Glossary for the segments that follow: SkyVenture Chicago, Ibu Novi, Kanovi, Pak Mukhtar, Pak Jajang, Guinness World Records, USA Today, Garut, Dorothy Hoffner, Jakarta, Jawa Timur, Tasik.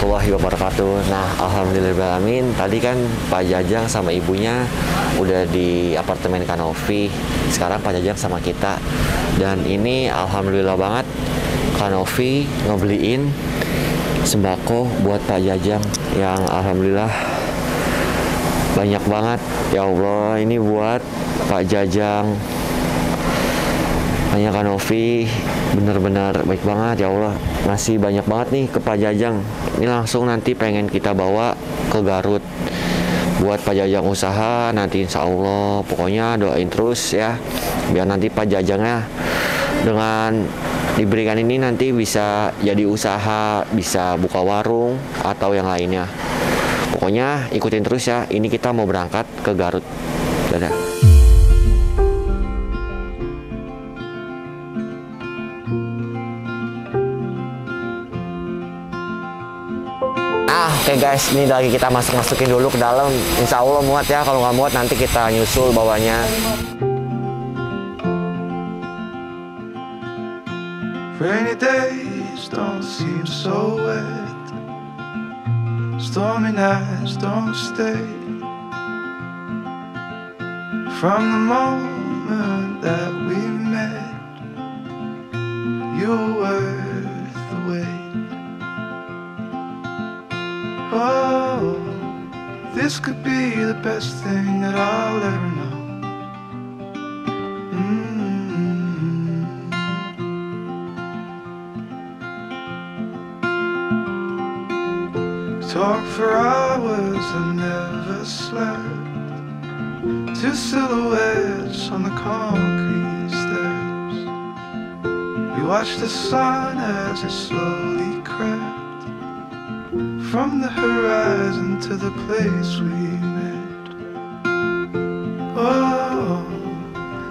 warahmatullahi wabarakatuh. Nah, alhamdulillahirrahmanirrahim. Tadi kan Pak Jajang sama ibunya udah di apartemen Kanovi. Sekarang Pak Jajang sama kita. Dan ini alhamdulillah banget Kanovi ngebeliin sembako buat Pak Jajang yang alhamdulillah banyak banget. Ya Allah, ini buat Pak Jajang. Hanya Kanovi benar-benar baik banget, ya Allah. Masih banyak banget nih ke Pak Jajang. Ini langsung nanti pengen kita bawa ke Garut buat Pak Jajang usaha nanti, insya Allah. Pokoknya doain terus ya, biar nanti Pak Jajangnya dengan diberikan ini nanti bisa jadi usaha, bisa buka warung atau yang lainnya. Pokoknya ikutin terus ya. Ini kita mau berangkat ke Garut. Dadah. Oke guys, ini lagi kita masukin dulu ke dalam. Insya Allah muat ya, kalau nggak muat nanti kita nyusul bawahnya. Rainy days don't seem so wet. Stormy nights don't stay. From the moment that we met, you were the way. Oh, this could be the best thing that I'll ever know. Talk for hours and never slept. Two silhouettes on the concrete steps. We watched the sun as it slowly crept from the horizon to the place we met. Oh,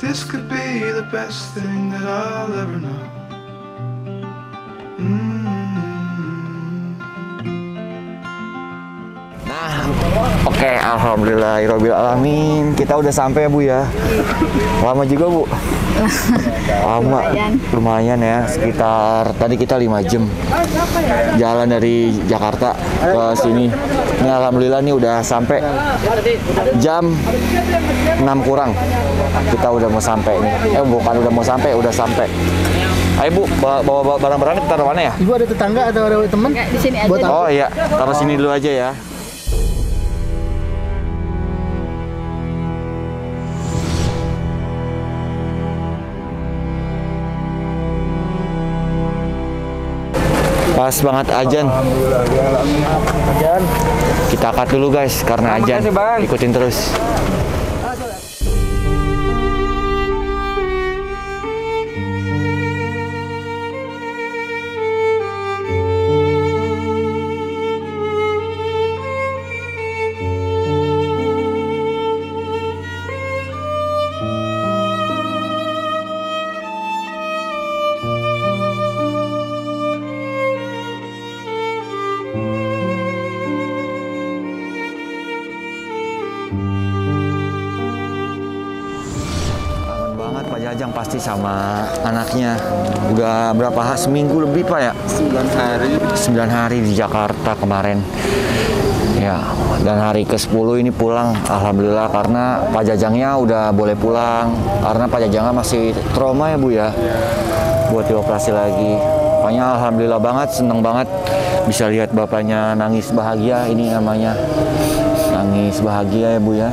this could be the best thing that I'll ever know. Nah, oke, alhamdulillahirabbil alamin. Kita udah sampai ya, Bu ya. Lama juga, Bu. Lama, lumayan ya, sekitar tadi kita 5 jam jalan dari Jakarta ke sini. Ini alhamdulillah nih udah sampai jam 6 kurang. Kita udah mau sampai nih. Bukan udah mau sampai, udah sampai. Ayo Bu, bawa barang-barangnya taruh mana ya? Ibu ada tetangga atau ada teman? Di sini aja. Oh iya, taruh sini dulu aja ya. Pas banget azan. Kita angkat dulu guys karena azan. Ikutin terus. Jajang pasti sama anaknya udah berapa, seminggu lebih Pak ya? 9 hari di Jakarta kemarin ya, dan hari ke-10 ini pulang alhamdulillah karena Pak Jajangnya udah boleh pulang karena Pak Jajangnya masih trauma ya Bu ya, buat dioperasi lagi. Makanya alhamdulillah banget, seneng banget bisa lihat bapaknya nangis bahagia. Ini namanya nangis bahagia ya Bu ya.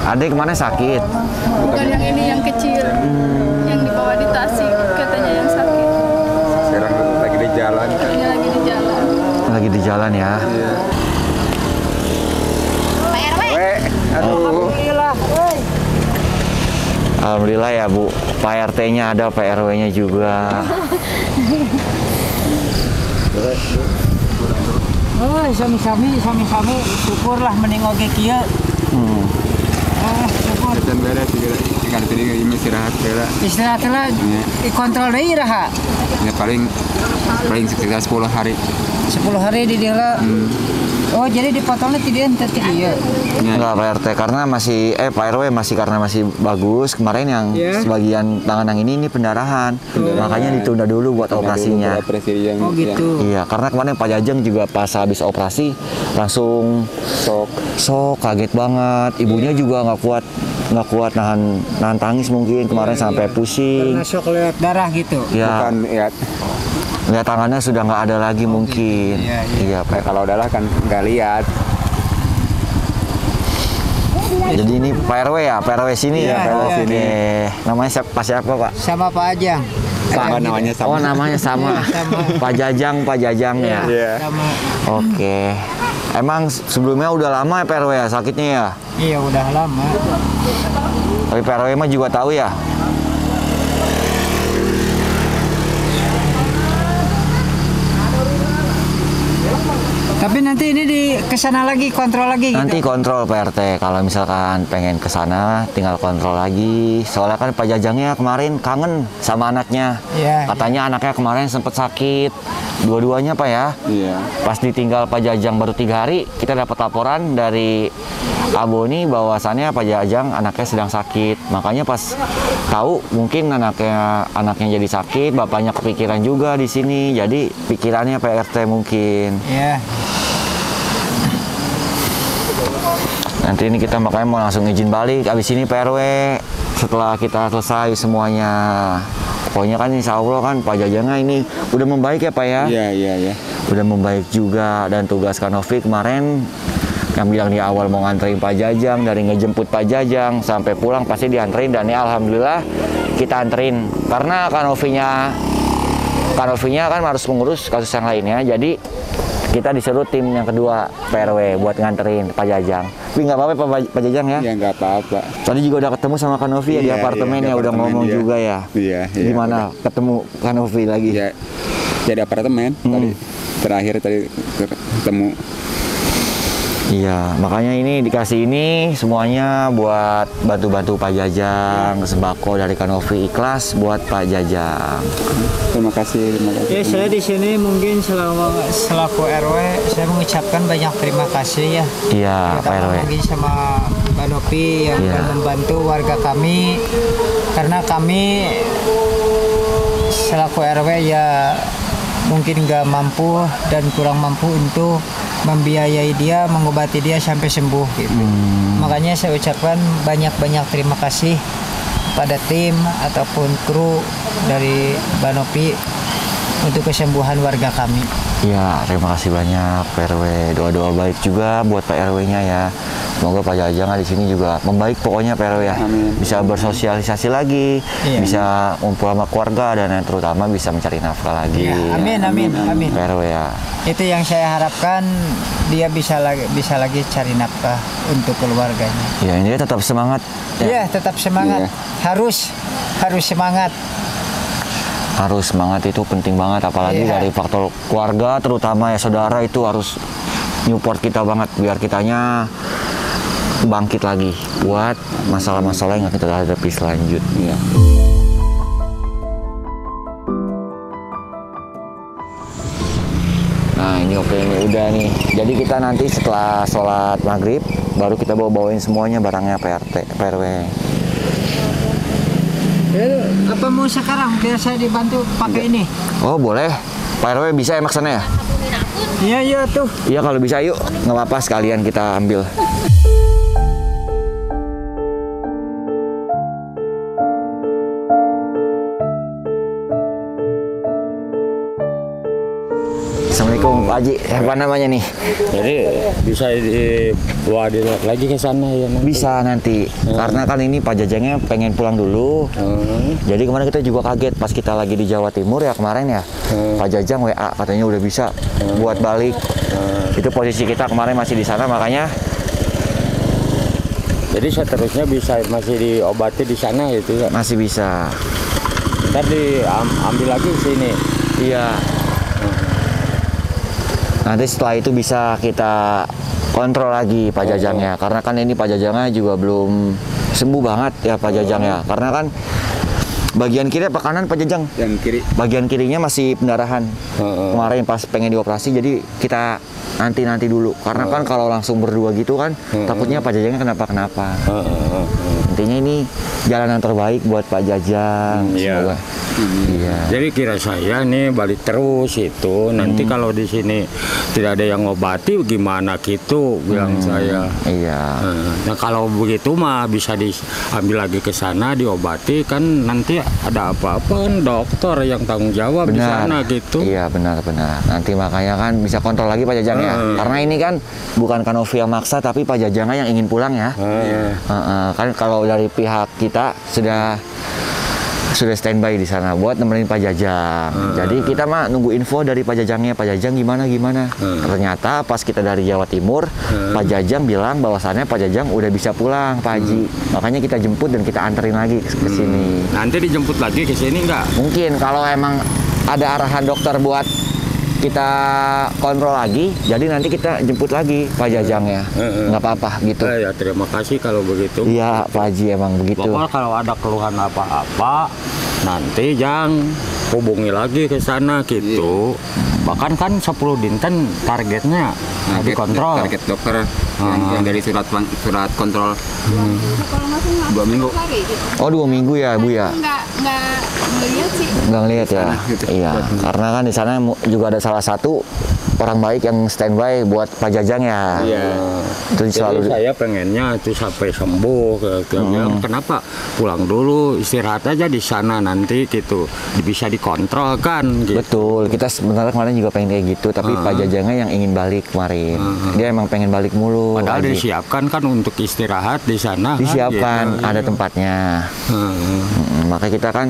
Adik kemana sakit? Bukan yang ini, yang kecil. Yang dibawa di Tasik, katanya yang sakit. Sekarang lagi di jalan. Iya, lagi di jalan. Lagi di jalan ya. Iya. Pak RW. Aduh. Alhamdulillah. Alhamdulillah ya, Bu. Pak RT-nya ada, Pak RW-nya juga. Oh, sami-sami syukurlah mending oge kieu. Dan beres tinggal ini istirahat kontrol daerah ya, paling sekitar 10 hari 10 hari didera. Oh, jadi dipotongnya tidak entet ya? Enggak, Pak RT, karena masih Pak RW masih karena masih bagus. Kemarin yang sebagian tangan yang ini pendarahan. Makanya ditunda dulu buat operasinya. Oh gitu. Iya, karena kemarin Pak Jajang juga pas habis operasi langsung sok kaget banget. Ibunya juga nggak kuat nahan tangis mungkin kemarin sampai pusing. Karena sok lewat darah gitu. Ya. Bukan lihat. Lihat tangannya sudah nggak ada lagi mungkin. Iya, Pak. Kalau darah kan nggak lihat. Jadi ini Pak RW ya, Pak RW sini ya, Pak RW sini. Namanya siapa Pak? Sama Pak Jajang. Sama namanya sama. Oh, namanya sama. Pak Jajang, Pak Jajang ya. Sama. Oke. Emang sebelumnya udah lama ya Pak RW ya sakitnya ya? Iya, udah lama. Tapi Pak RW mah juga tahu ya. Tapi nanti ini di kesana lagi, kontrol lagi gitu? Nanti kontrol Pak RT, kalau misalkan pengen kesana tinggal kontrol lagi. Soalnya kan Pak Jajangnya kemarin kangen sama anaknya. Katanya anaknya kemarin sempat sakit, dua-duanya Pak ya. Pas ditinggal Pak Jajang baru 3 hari, kita dapat laporan dari Aboni bahwasannya Pak Jajang anaknya sedang sakit. Makanya pas tahu mungkin anaknya jadi sakit, bapaknya kepikiran juga di sini. Jadi pikirannya Pak RT mungkin. Nanti ini kita makanya mau langsung izin balik abis ini Pak RW setelah kita selesai semuanya. Pokoknya kan insya Allah kan Pak Jajangnya ini udah membaik ya Pak ya. Iya. Udah membaik juga, dan tugas Kanovi kemarin yang bilang di awal mau nganterin Pak Jajang, dari ngejemput Pak Jajang sampai pulang pasti dianterin, dan ya alhamdulillah kita anterin karena Kanovinya kan harus mengurus kasus yang lainnya, jadi kita disuruh tim yang kedua PRW buat nganterin Pak Jajang. Tapi nggak apa-apa Pak Jajang ya? Ya nggak apa-apa. Tadi juga udah ketemu sama Kanovi ya di apartemen ya, udah ngomong juga ya. Iya. Gimana ketemu Kanovi lagi? Iya. Jadi apartemen tadi terakhir ketemu. Iya, makanya ini dikasih ini semuanya buat bantu-bantu Pak Jajang, sembako dari Kanovi ikhlas buat Pak Jajang. Terima kasih. Ya, saya di sini mungkin selaku RW saya mengucapkan banyak terima kasih ya. Iya, Pak RW. Mungkin sama Mbak Novi yang membantu warga kami, karena kami selaku RW ya mungkin nggak mampu dan kurang mampu untuk membiayai dia, mengobati dia sampai sembuh gitu. Makanya saya ucapkan banyak-banyak terima kasih pada tim ataupun kru dari Mbak Novi untuk kesembuhan warga kami. Iya, terima kasih banyak Pak RW. Doa-doa baik juga buat Pak RW-nya ya. Semoga Pak Jajang di sini juga membaik pokoknya Pak RW ya. Bisa bersosialisasi lagi, bisa ngumpul sama keluarga, dan yang terutama bisa mencari nafkah lagi. Amin. Pak RW ya. Itu yang saya harapkan, dia bisa lagi cari nafkah untuk keluarganya. Iya, ini tetap semangat. Iya, tetap semangat. Harus semangat. Harus semangat, itu penting banget, apalagi dari faktor keluarga terutama ya, saudara itu harus support kita banget biar kitanya bangkit lagi buat masalah-masalah yang kita hadapi selanjutnya. Nah ini ini udah nih, jadi kita nanti setelah sholat maghrib baru kita bawain semuanya barangnya PRW. Apa mau sekarang biar saya dibantu pakai ini? Oh boleh, Pak RW bisa ya maksudnya ya? Iya tuh. Iya kalau bisa yuk, nggak apa-apa sekalian kita ambil. Assalamualaikum Pak Haji, apa namanya nih? Jadi bisa dibawa lagi ke sana ya? Nanti. Bisa nanti, karena kan ini Pak Jajangnya pengen pulang dulu. Jadi kemarin kita juga kaget pas kita lagi di Jawa Timur ya kemarin ya. Pak Jajang WA katanya udah bisa buat balik. Itu posisi kita kemarin masih di sana makanya. Jadi seterusnya bisa masih diobati di sana gitu ya? Masih bisa. Ntar diambil lagi di sini? Iya. Nanti setelah itu bisa kita kontrol lagi Pak Jajangnya, karena kan ini Pak Jajangnya juga belum sembuh banget ya Pak Jajangnya, karena kan Bagian kiri apa kanan, Pak Jajang? Bagian kiri. Bagian kirinya masih pendarahan. Kemarin pas pengen dioperasi, jadi kita nanti dulu. Karena kan kalau langsung berdua gitu kan, takutnya Pak Jajangnya kenapa-kenapa. Intinya ini jalanan terbaik buat Pak Jajang. Semoga. Iya. Jadi kira saya nih balik terus itu. Nanti kalau di sini tidak ada yang ngobati, gimana gitu bilang saya. Iya. Nah kalau begitu mah bisa diambil lagi ke sana diobati kan nanti ada apa-apa dokter yang tanggung jawab di sana gitu. Iya benar. Nanti makanya kan bisa kontrol lagi Pak Jajang ya. Karena ini kan bukan Kanovi yang maksa tapi Pak Jajang yang ingin pulang ya. Kan kalau dari pihak kita sudah standby di sana buat nemenin Pak Jajang. Jadi kita mah nunggu info dari Pak Jajangnya, Pak Jajang gimana. Ternyata pas kita dari Jawa Timur, Pak Jajang bilang bahwasannya Pak Jajang udah bisa pulang, Pak Haji. Makanya kita jemput dan kita anterin lagi ke sini. Nanti dijemput lagi ke sini nggak? Mungkin kalau emang ada arahan dokter buat kita kontrol lagi, jadi nanti kita jemput lagi Pak Jajangnya, nggak apa-apa gitu. Ya terima kasih kalau begitu. Iya Pak Haji emang begitu. Pokoknya kalau ada keluhan apa-apa, nanti Jang hubungi lagi ke sana gitu. Bahkan kan 10 dinten targetnya dikontrol. Target dokter yang dari surat kontrol. Dua minggu. Oh 2 minggu ya Bu ya? Nggak ngelihat ya. Iya. Karena kan di sana juga ada salah satu orang baik yang standby buat Pak Jajang ya. Iya. Jadi selalu saya pengennya itu sampai sembuh. Kenapa pulang dulu istirahat aja di sana nanti gitu bisa dikontrol kan? Gitu. Betul. Kita sebenarnya kemarin juga pengen kayak gitu tapi Pak Jajangnya yang ingin balik kemarin. Dia emang pengen balik mulu. Padahal lagi disiapkan kan untuk istirahat di sana. Disiapkan ada tempatnya. Makanya kita kan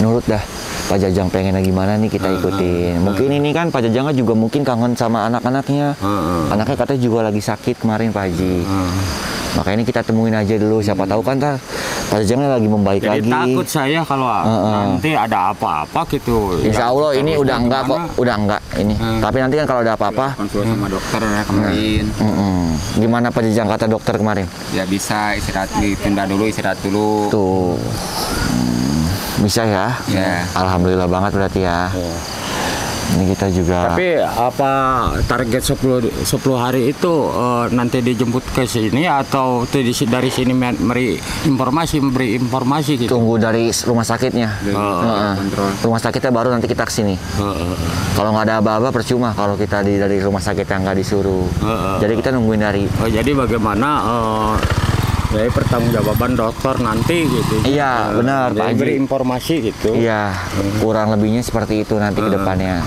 nurut dah Pak Jajang pengennya gimana nih kita ikutin. Mungkin ini kan Pak Jajang juga mungkin kangen sama anak-anaknya. Anaknya katanya juga lagi sakit kemarin Pak Haji. Makanya ini kita temuin aja dulu siapa tahu kan Pak Jajangnya lagi membaik jadi lagi. Takut saya kalau nanti ada apa-apa gitu. Insya Allah ini udah enggak kok, udah enggak ini. Tapi nanti kan kalau ada apa-apa konsul sama dokter kemarin. Gimana Pak Jajang kata dokter kemarin? Ya bisa istirahat ditunda dulu Tuh. Bisa ya, alhamdulillah banget berarti ya. Ini kita juga. Tapi apa target 10 hari itu nanti dijemput ke sini atau dari sini beri informasi gitu? Tunggu dari rumah sakitnya. Rumah sakitnya baru nanti kita ke sini. Kalau nggak ada apa-apa percuma kalau kita dari rumah sakit yang nggak disuruh. Jadi kita nungguin dari. Jadi bagaimana? Jadi pertanggungjawaban dokter nanti gitu. Iya benar Pak Haji. Beri informasi gitu. Iya kurang lebihnya seperti itu nanti ke depannya.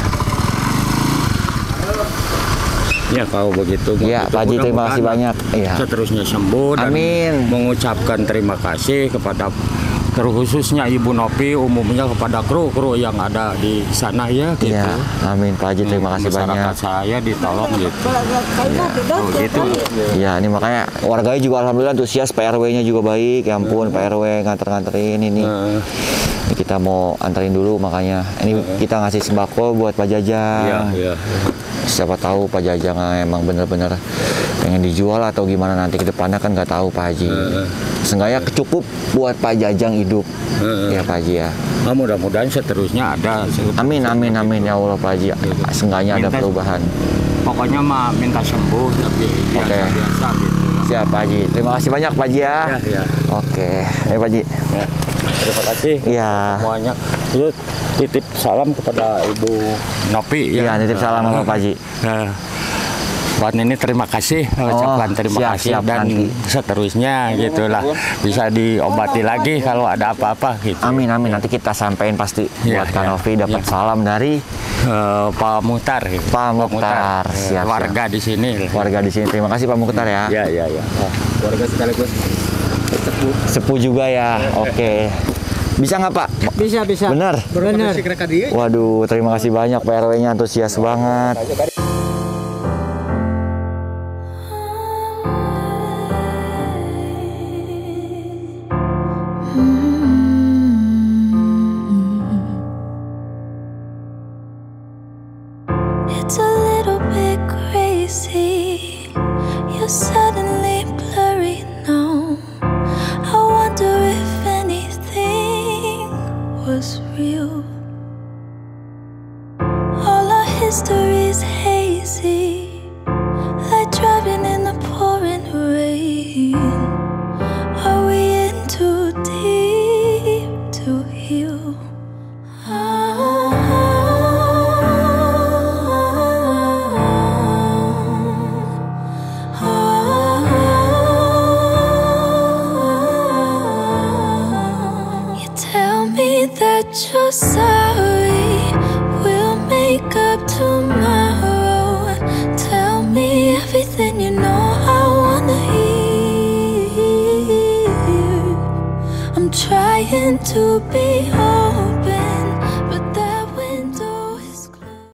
Ya kalau begitu. Iya Pak Haji terima kasih banyak. Seterusnya sembuh. Amin. Dan mengucapkan terima kasih kepada terkhususnya Ibu Novi umumnya kepada kru-kru yang ada di sana ya gitu. Iya, amin Pak Haji terima kasih banyak. Masyarakat saya ditolong gitu. Iya, ini makanya warganya juga alhamdulillah antusias, Pak RW-nya juga baik. Ya ampun Pak RW nganter-nganterin ini. Kita mau anterin dulu makanya. Ini kita ngasih sembako buat Pak Jajang. Siapa tahu Pak Jajang emang bener-bener pengen dijual atau gimana nanti ke depannya kan nggak tahu Pak Haji. Seenggaknya cukup buat Pak Jajang hidup. Ya Pak Haji ya. Nah, mudah-mudahan seterusnya ada. Amin ya Allah Pak Haji. Seenggaknya ada perubahan. Pokoknya mah minta sembuh tapi biasa gitu. Siap Pak Haji. Terima kasih banyak Pak Haji ya. Oke. Ya Pak Haji. Terima kasih semuanya. Terus titip salam kepada Ibu Novi. Iya, titip salam sama Pak Haji. Buat ini terima kasih, ucapan terima kasih dan seterusnya gitulah bisa diobati lagi kalau ada apa-apa gitu. Amin nanti kita sampaikan pasti buat Kanovi dapat salam dari Pak Mukhtar. Pak Mukhtar siap warga di sini. Warga di sini terima kasih Pak Mukhtar ya. Iya. Warga sekaligus sepuh juga ya. Oke. Bisa nggak Pak? Bisa. Benar. Waduh terima kasih banyak Pak RW-nya antusias banget. Suddenly blurry now. I wonder if anything your sorry, we'll make up tomorrow. Tell me everything you know, I wanna hear. I'm trying to be whole.